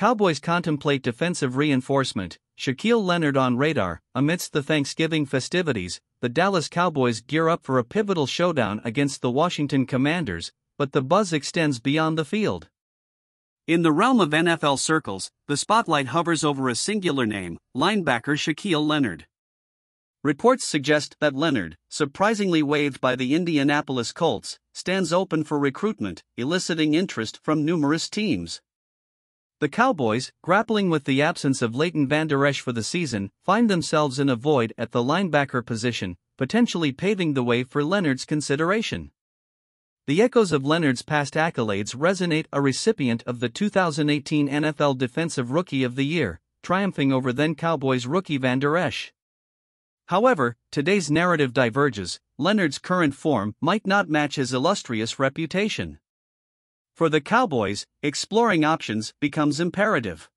Cowboys contemplate defensive reinforcement, Shaquille Leonard on radar. Amidst the Thanksgiving festivities, the Dallas Cowboys gear up for a pivotal showdown against the Washington Commanders, but the buzz extends beyond the field. In the realm of NFL circles, the spotlight hovers over a singular name, linebacker Shaquille Leonard. Reports suggest that Leonard, surprisingly waived by the Indianapolis Colts, stands open for recruitment, eliciting interest from numerous teams. The Cowboys, grappling with the absence of Leighton Vander Esch for the season, find themselves in a void at the linebacker position, potentially paving the way for Leonard's consideration. The echoes of Leonard's past accolades resonate. A recipient of the 2018 NFL Defensive Rookie of the Year, triumphing over then-Cowboys rookie Vander Esch. However, today's narrative diverges. Leonard's current form might not match his illustrious reputation. For the Cowboys, exploring options becomes imperative.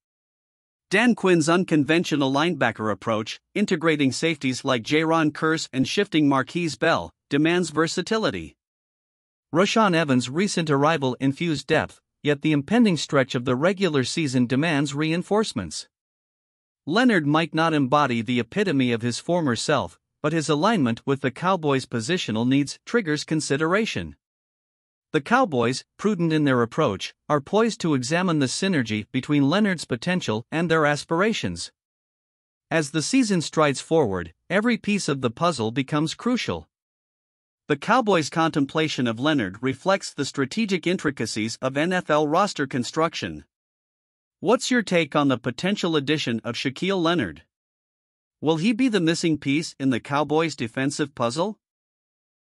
Dan Quinn's unconventional linebacker approach, integrating safeties like J'Ron Kearse and shifting Marquise Bell, demands versatility. Rashaun Evans' recent arrival infused depth, yet the impending stretch of the regular season demands reinforcements. Leonard might not embody the epitome of his former self, but his alignment with the Cowboys' positional needs triggers consideration. The Cowboys, prudent in their approach, are poised to examine the synergy between Leonard's potential and their aspirations. As the season strides forward, every piece of the puzzle becomes crucial. The Cowboys' contemplation of Leonard reflects the strategic intricacies of NFL roster construction. What's your take on the potential addition of Shaquille Leonard? Will he be the missing piece in the Cowboys' defensive puzzle?